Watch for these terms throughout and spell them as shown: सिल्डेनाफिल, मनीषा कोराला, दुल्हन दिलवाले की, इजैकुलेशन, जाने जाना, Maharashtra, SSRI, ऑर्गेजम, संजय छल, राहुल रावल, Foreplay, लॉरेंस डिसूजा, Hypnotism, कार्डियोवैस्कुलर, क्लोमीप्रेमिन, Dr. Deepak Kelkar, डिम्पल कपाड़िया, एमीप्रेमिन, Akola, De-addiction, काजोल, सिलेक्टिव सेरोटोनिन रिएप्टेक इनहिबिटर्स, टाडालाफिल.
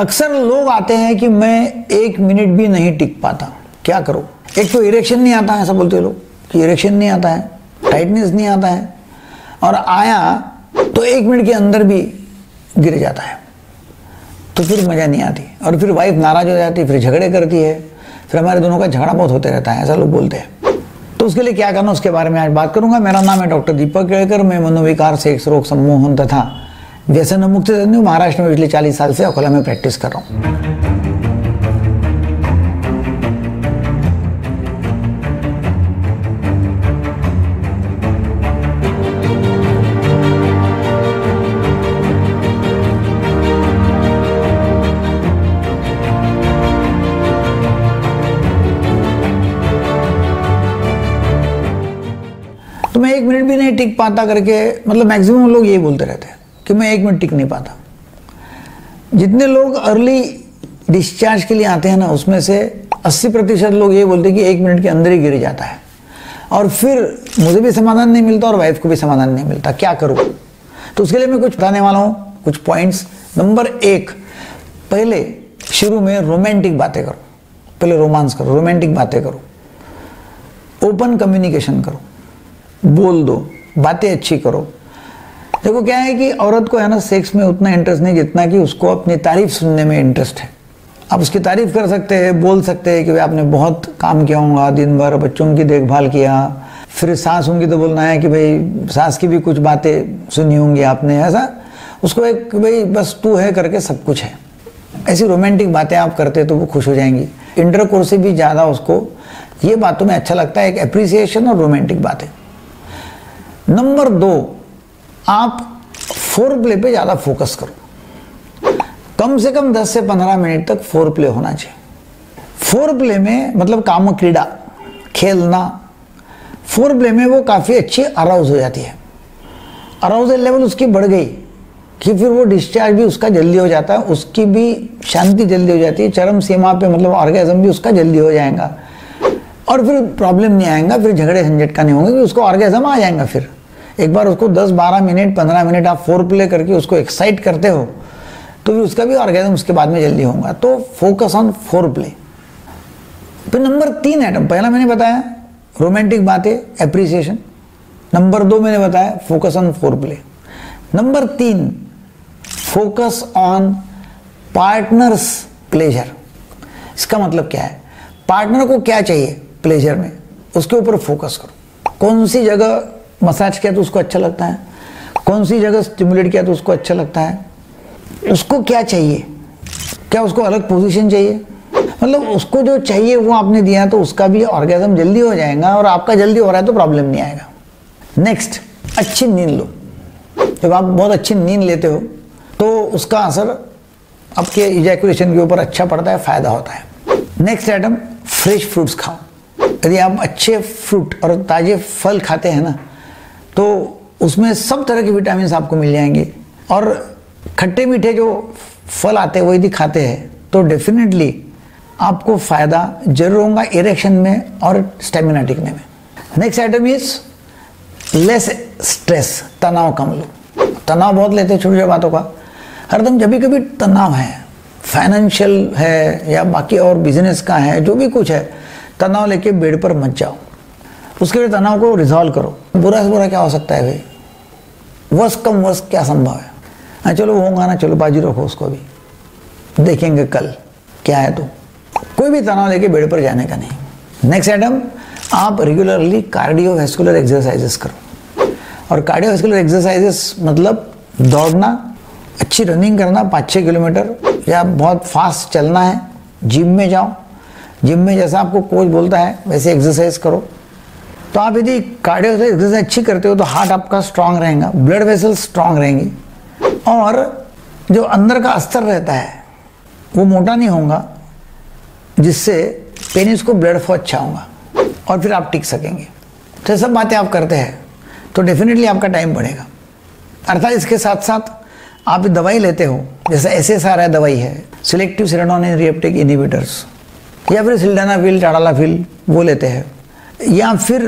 अक्सर लोग आते हैं कि मैं एक मिनट भी नहीं टिक पाता, क्या करो। एक तो इरेक्शन नहीं आता है, ऐसा बोलते लोग कि इरेक्शन नहीं आता है, टाइटनेस नहीं आता है, और आया तो एक मिनट के अंदर भी गिर जाता है, तो फिर मज़ा नहीं आती और फिर वाइफ नाराज़ हो जाती है, फिर झगड़े करती है, फिर हमारे दोनों का झगड़ा बहुत होते रहता है, ऐसा लोग बोलते हैं। तो उसके लिए क्या करना, उसके बारे में आज बात करूंगा। मेरा नाम है डॉक्टर दीपक केलकर, मैं मनोविकार सेक्स रोग सम्मोहन तथा व्यसन मुक्त हूं। महाराष्ट्र में पिछले 40 साल से अकोला में प्रैक्टिस कर रहा हूं। तो मैं एक मिनट भी नहीं टिक पाता करके, मतलब मैक्सिमम लोग यही बोलते रहते हैं कि मैं एक मिनट टिक नहीं पाता। जितने लोग अर्ली डिस्चार्ज के लिए आते हैं ना, उसमें से 80% लोग ये बोलते हैं कि एक मिनट के अंदर ही गिर जाता है, और फिर मुझे भी समाधान नहीं मिलता और वाइफ को भी समाधान नहीं मिलता, क्या करूँ। तो उसके लिए मैं कुछ बताने वाला हूँ, कुछ पॉइंट्स। नंबर 1, पहले शुरू में रोमांटिक बातें करो, पहले रोमांस करो, रोमांटिक बातें करो, ओपन कम्युनिकेशन करो, बोल दो, बातें अच्छी करो। देखो क्या है कि औरत को है ना सेक्स में उतना इंटरेस्ट नहीं जितना कि उसको अपनी तारीफ सुनने में इंटरेस्ट है। आप उसकी तारीफ कर सकते हैं, बोल सकते हैं कि भाई आपने बहुत काम किया होगा, दिन भर बच्चों की देखभाल किया, फिर सास होंगी तो बोलना है कि भाई सास की भी कुछ बातें सुनी होंगी आपने, ऐसा उसको एक भाई बस तू है करके सब कुछ है, ऐसी रोमांटिक बातें आप करते तो वो खुश हो जाएंगी। इंटर कोर्स से भी ज़्यादा उसको ये बातों में अच्छा लगता है, एक एप्रिसिएशन और रोमांटिक बातें। नंबर 2, आप फोरप्ले पे ज़्यादा फोकस करो, कम से कम 10 से 15 मिनट तक फोरप्ले होना चाहिए। फोरप्ले में मतलब काम क्रीड़ा खेलना, फोरप्ले में वो काफ़ी अच्छी अराउज हो जाती है, अराउजल लेवल उसकी बढ़ गई कि फिर वो डिस्चार्ज भी उसका जल्दी हो जाता है, उसकी भी शांति जल्दी हो जाती है, चरम सीमा पे मतलब ऑर्गेजम भी उसका जल्दी हो जाएगा, और फिर प्रॉब्लम नहीं आएगा, फिर झगड़े झंझट का नहीं होंगे कि उसको ऑर्गेजम आ जाएगा। फिर एक बार उसको 10, 12 मिनट, 15 मिनट आप फोरप्ले करके उसको एक्साइट करते हो तो भी उसका भी ऑर्गेजम उसके बाद में जल्दी होगा। तो फोकस ऑन फोरप्ले। फिर नंबर 3 आइटम, पहला मैंने बताया रोमांटिक बातें, एप्रिसिएशन। नंबर 2 मैंने बताया focus on foreplay. Number 3, focus on partners pleasure. इसका मतलब क्या है, पार्टनर को क्या चाहिए प्लेजर में, उसके ऊपर फोकस करो। कौन सी जगह मसाज किया तो उसको अच्छा लगता है, कौन सी जगह स्टिमुलेट किया तो उसको अच्छा लगता है, उसको क्या चाहिए, क्या उसको अलग पोजीशन चाहिए, मतलब उसको जो चाहिए वो आपने दिया तो उसका भी ऑर्गेजम जल्दी हो जाएगा, और आपका जल्दी हो रहा है तो प्रॉब्लम नहीं आएगा। नेक्स्ट, अच्छी नींद लो। जब आप बहुत अच्छी नींद लेते हो तो उसका असर आपके इजैकुलेशन के ऊपर अच्छा पड़ता है, फ़ायदा होता है। नेक्स्ट आइटम, फ्रेश फ्रूट्स खाओ। यदि आप अच्छे फ्रूट और ताज़े फल खाते हैं ना तो उसमें सब तरह के विटामिन आपको मिल जाएंगे, और खट्टे मीठे जो फल आते हैं वो यदि खाते हैं तो डेफिनेटली आपको फ़ायदा जरूर होगा इरेक्शन में और स्टेमिना टिकने में। Next item is less stress, तनाव कम लो। तनाव बहुत लेते हैं छोटी छोटी बातों का, हरदम जब भी कभी तनाव है, फाइनेंशियल है या बाकी और बिजनेस का है, जो भी कुछ है, तनाव लेके बेड पर मत जाओ। उसके लिए तनाव को रिजॉल्व करो। बुरा से बुरा क्या हो सकता है भाई, वर्ष कम वर्ष क्या संभव है। हाँ चलो होगा ना, चलो बाजी रखो, उसको भी देखेंगे कल क्या है। तो कोई भी तनाव लेके बेड पर जाने का नहीं। नेक्स्ट आइटम, आप रेगुलरली कार्डियोवैस्कुलर एक्सरसाइजेस करो। और कार्डियोवैस्कुलर एक्सरसाइजेस मतलब दौड़ना, अच्छी रनिंग करना, 5-6 किलोमीटर, या बहुत फास्ट चलना है। जिम में जाओ, जिम में जैसा आपको कोच बोलता है वैसे एक्सरसाइज करो। तो आप यदि कार्डियो एक्सरसाइज अच्छी करते हो तो हार्ट आपका स्ट्रांग रहेगा, ब्लड वेसल्स स्ट्रांग रहेंगी, और जो अंदर का अस्तर रहता है वो मोटा नहीं होगा, जिससे पेनिस को ब्लड फ्लो अच्छा होगा, और फिर आप टिक सकेंगे। तो सब बातें आप करते हैं तो डेफिनेटली आपका टाइम बढ़ेगा। अर्थात इसके साथ साथ आप दवाई लेते हो, जैसे SSRI दवाई है, सिलेक्टिव सेरोटोनिन रिएप्टेक इनहिबिटर्स, या फिर सिल्डेनाफिल, टाडालाफिल वो लेते हैं, या फिर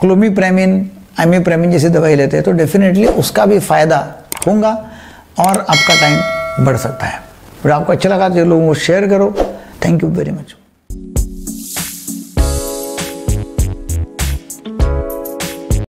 क्लोमीप्रेमिन, एमीप्रेमिन जैसी दवाई लेते हैं, तो डेफिनेटली उसका भी फ़ायदा होगा और आपका टाइम बढ़ सकता है। और आपको अच्छा लगा तो लोगों को शेयर करो। Thank you very much.